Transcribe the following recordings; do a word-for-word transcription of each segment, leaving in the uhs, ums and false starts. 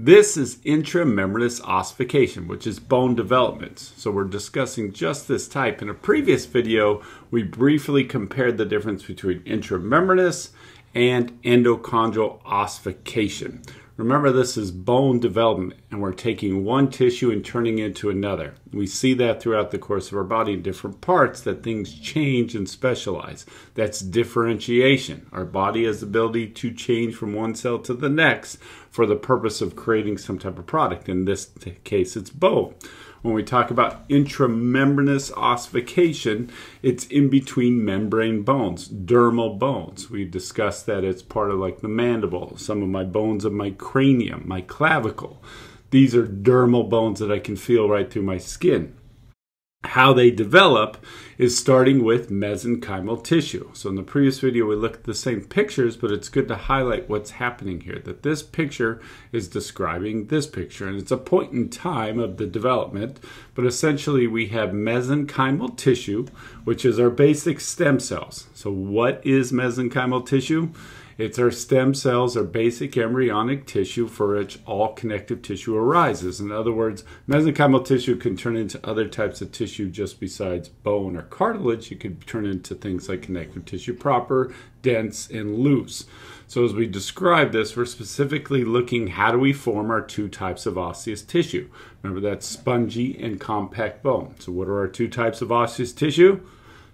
This is intramembranous ossification, which is bone development. So we're discussing just this type. In a previous video, we briefly compared the difference between intramembranous and endochondral ossification. Remember, this is bone development, and we're taking one tissue and turning it into another. We see that throughout the course of our body in different parts, that things change and specialize. That's differentiation. Our body has the ability to change from one cell to the next for the purpose of creating some type of product. In this case, it's bone. When we talk about intramembranous ossification, it's in between membrane bones, dermal bones. We discussed that it's part of like the mandible, some of my bones of my cranium, my clavicle. These are dermal bones that I can feel right through my skin. How they develop is starting with mesenchymal tissue. So in the previous video, we looked at the same pictures, but it's good to highlight what's happening here, that this picture is describing this picture, and it's a point in time of the development, but essentially we have mesenchymal tissue, which is our basic stem cells. So what is mesenchymal tissue? It's our stem cells, our basic embryonic tissue for which all connective tissue arises. In other words, mesenchymal tissue can turn into other types of tissue just besides bone or cartilage. It could turn into things like connective tissue proper, dense, and loose. So as we describe this, we're specifically looking how do we form our two types of osseous tissue. Remember, that's spongy and compact bone. So what are our two types of osseous tissue?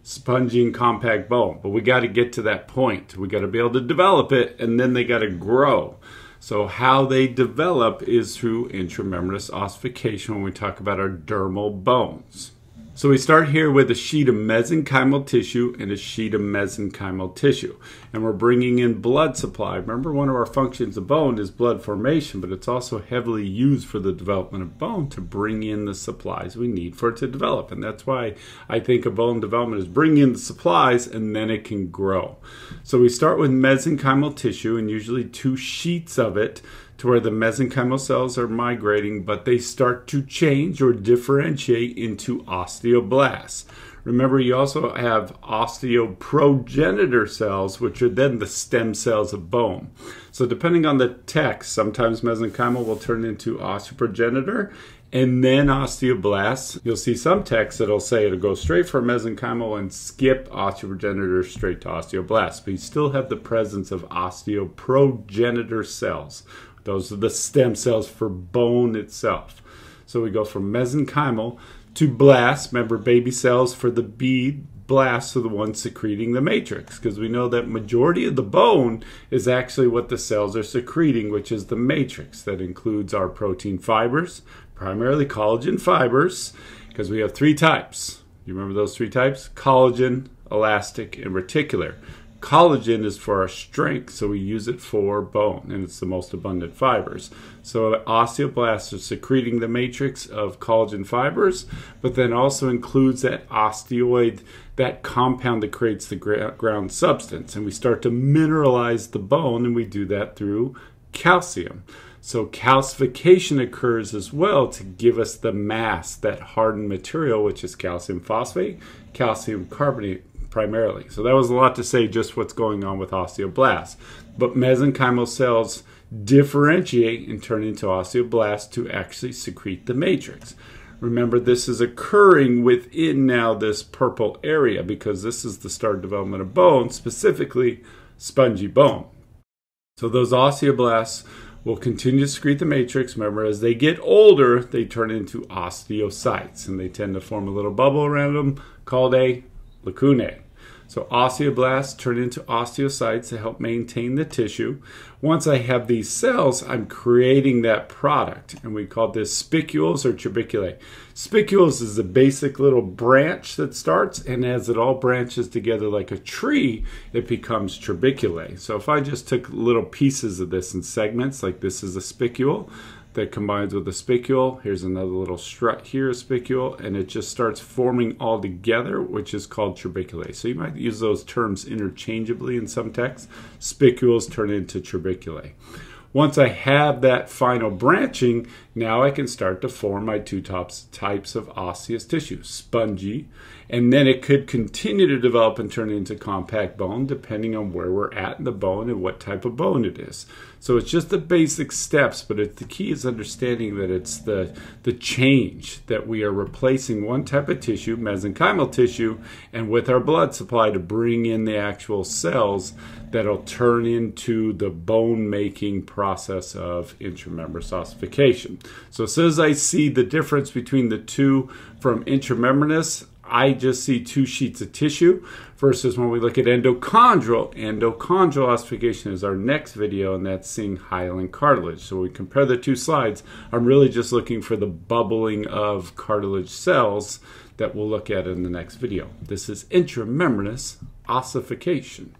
Spongy and compact bone, but we got to get to that point. We got to be able to develop it, and then they got to grow. So how they develop is through intramembranous ossification when we talk about our dermal bones. So we start here with a sheet of mesenchymal tissue and a sheet of mesenchymal tissue. And we're bringing in blood supply. Remember, one of our functions of bone is blood formation, but it's also heavily used for the development of bone to bring in the supplies we need for it to develop. And that's why I think of bone development is bringing in the supplies and then it can grow. So we start with mesenchymal tissue and usually two sheets of it, to where the mesenchymal cells are migrating, but they start to change or differentiate into osteoblasts. Remember, you also have osteoprogenitor cells, which are then the stem cells of bone. So depending on the text, sometimes mesenchymal will turn into osteoprogenitor and then osteoblasts. You'll see some texts that'll say it'll go straight for mesenchymal and skip osteoprogenitor straight to osteoblasts, but you still have the presence of osteoprogenitor cells. Those are the stem cells for bone itself. So we go from mesenchymal to blast. Remember, baby cells for the bead, blasts are the ones secreting the matrix, because we know that majority of the bone is actually what the cells are secreting, which is the matrix. That includes our protein fibers, primarily collagen fibers, because we have three types. You remember those three types? Collagen, elastic, and reticular. Collagen is for our strength, so we use it for bone, and it's the most abundant fibers. So osteoblasts are secreting the matrix of collagen fibers, but then also includes that osteoid, that compound that creates the ground substance, and we start to mineralize the bone, and we do that through calcium. So calcification occurs as well to give us the mass, that hardened material, which is calcium phosphate, calcium carbonate, primarily. So that was a lot to say just what's going on with osteoblasts. But mesenchymal cells differentiate and turn into osteoblasts to actually secrete the matrix. Remember, this is occurring within now this purple area because this is the start development of bone, specifically spongy bone. So those osteoblasts will continue to secrete the matrix. Remember, as they get older, they turn into osteocytes, and they tend to form a little bubble around them called a lacunae. So osteoblasts turn into osteocytes to help maintain the tissue. Once I have these cells, I'm creating that product, and we call this spicules or trabeculae. Spicules is a basic little branch that starts, and as it all branches together like a tree, it becomes trabeculae. So if I just took little pieces of this in segments, like this is a spicule that combines with a spicule, here's another little strut here, a spicule, and it just starts forming all together, which is called trabeculae. So you might use those terms interchangeably in some texts. Spicules turn into trabeculae. Once I have that final branching, now I can start to form my two tops, types of osseous tissue, spongy, and then it could continue to develop and turn into compact bone depending on where we're at in the bone and what type of bone it is. So it's just the basic steps, but it's, the key is understanding that it's the, the change that we are replacing one type of tissue, mesenchymal tissue, and with our blood supply to bring in the actual cells that'll turn into the bone-making process of intramembranous ossification. So as soon as I see the difference between the two from intramembranous, I just see two sheets of tissue, versus when we look at endochondral, endochondral ossification is our next video, and that's seeing hyaline cartilage. So when we compare the two slides, I'm really just looking for the bubbling of cartilage cells that we'll look at in the next video. This is intramembranous ossification.